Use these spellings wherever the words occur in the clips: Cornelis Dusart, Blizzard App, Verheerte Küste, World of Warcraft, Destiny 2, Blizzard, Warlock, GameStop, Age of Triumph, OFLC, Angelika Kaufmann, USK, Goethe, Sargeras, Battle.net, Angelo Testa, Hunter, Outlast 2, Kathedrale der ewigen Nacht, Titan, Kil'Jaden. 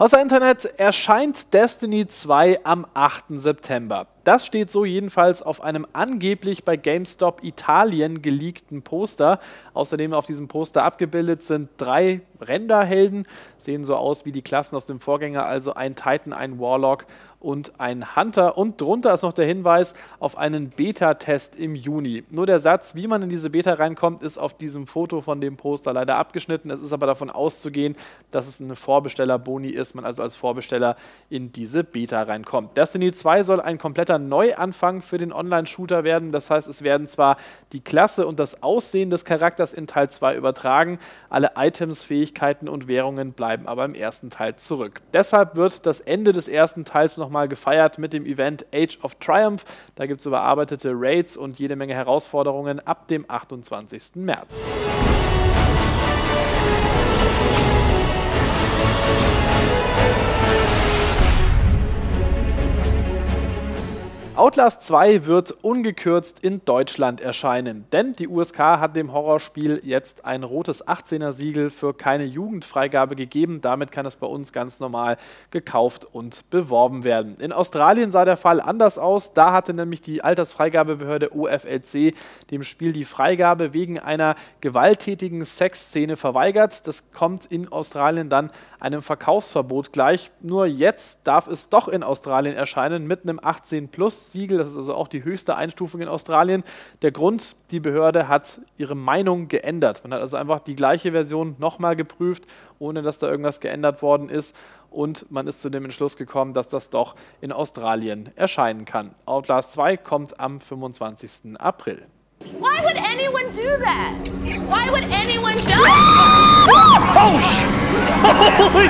Außer Internet erscheint Destiny 2 am 8. September. Das steht so jedenfalls auf einem angeblich bei GameStop Italien geleakten Poster. Außerdem auf diesem Poster abgebildet sind 3 Renderhelden. Sehen so aus wie die Klassen aus dem Vorgänger, also ein Titan, ein Warlock und ein Hunter. Und drunter ist noch der Hinweis auf einen Beta-Test im Juni. Nur der Satz, wie man in diese Beta reinkommt, ist auf diesem Foto von dem Poster leider abgeschnitten. Es ist aber davon auszugehen, dass es eine Vorbestellerboni ist, man also als Vorbesteller in diese Beta reinkommt. Destiny 2 soll ein kompletter Neuanfang für den Online-Shooter werden. Das heißt, es werden zwar die Klasse und das Aussehen des Charakters in Teil 2 übertragen, alle Items, Fähigkeiten und Währungen bleiben aber im ersten Teil zurück. Deshalb wird das Ende des ersten Teils nochmal gefeiert mit dem Event Age of Triumph. Da gibt es überarbeitete Raids und jede Menge Herausforderungen ab dem 28. März. Outlast 2 wird ungekürzt in Deutschland erscheinen, denn die USK hat dem Horrorspiel jetzt ein rotes 18er-Siegel für keine Jugendfreigabe gegeben. Damit kann es bei uns ganz normal gekauft und beworben werden. In Australien sah der Fall anders aus. Da hatte nämlich die Altersfreigabebehörde OFLC dem Spiel die Freigabe wegen einer gewalttätigen Sexszene verweigert. Das kommt in Australien dann einem Verkaufsverbot gleich. Nur jetzt darf es doch in Australien erscheinen mit einem 18+. Siegel, das ist also auch die höchste Einstufung in Australien. Der Grund, die Behörde hat ihre Meinung geändert. Man hat also einfach die gleiche Version nochmal geprüft, ohne dass da irgendwas geändert worden ist. Und man ist zu dem Entschluss gekommen, dass das doch in Australien erscheinen kann. Outlast 2 kommt am 25. April. Why would anyone do that? Why would anyone do that? Oh!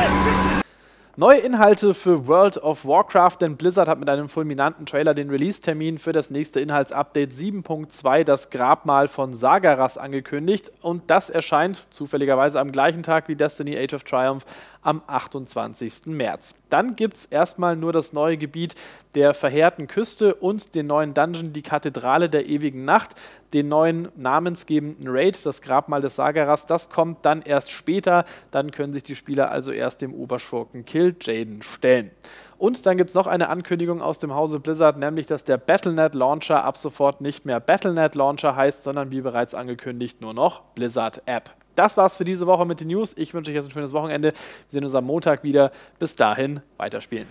Neue Inhalte für World of Warcraft, denn Blizzard hat mit einem fulminanten Trailer den Release-Termin für das nächste Inhaltsupdate 7.2, das Grabmal von Sargeras, angekündigt. Und das erscheint zufälligerweise am gleichen Tag wie Destiny Age of Triumph am 28. März. Dann gibt es erstmal nur das neue Gebiet der Verheerten Küste und den neuen Dungeon, die Kathedrale der ewigen Nacht. Den neuen namensgebenden Raid, das Grabmal des Sargeras, das kommt dann erst später. Dann können sich die Spieler also erst dem Oberschurken Kil'Jaden stellen. Und dann gibt es noch eine Ankündigung aus dem Hause Blizzard, nämlich, dass der Battle.net Launcher ab sofort nicht mehr Battle.net Launcher heißt, sondern wie bereits angekündigt nur noch Blizzard App. Das war's für diese Woche mit den News. Ich wünsche euch jetzt ein schönes Wochenende. Wir sehen uns am Montag wieder. Bis dahin, weiterspielen.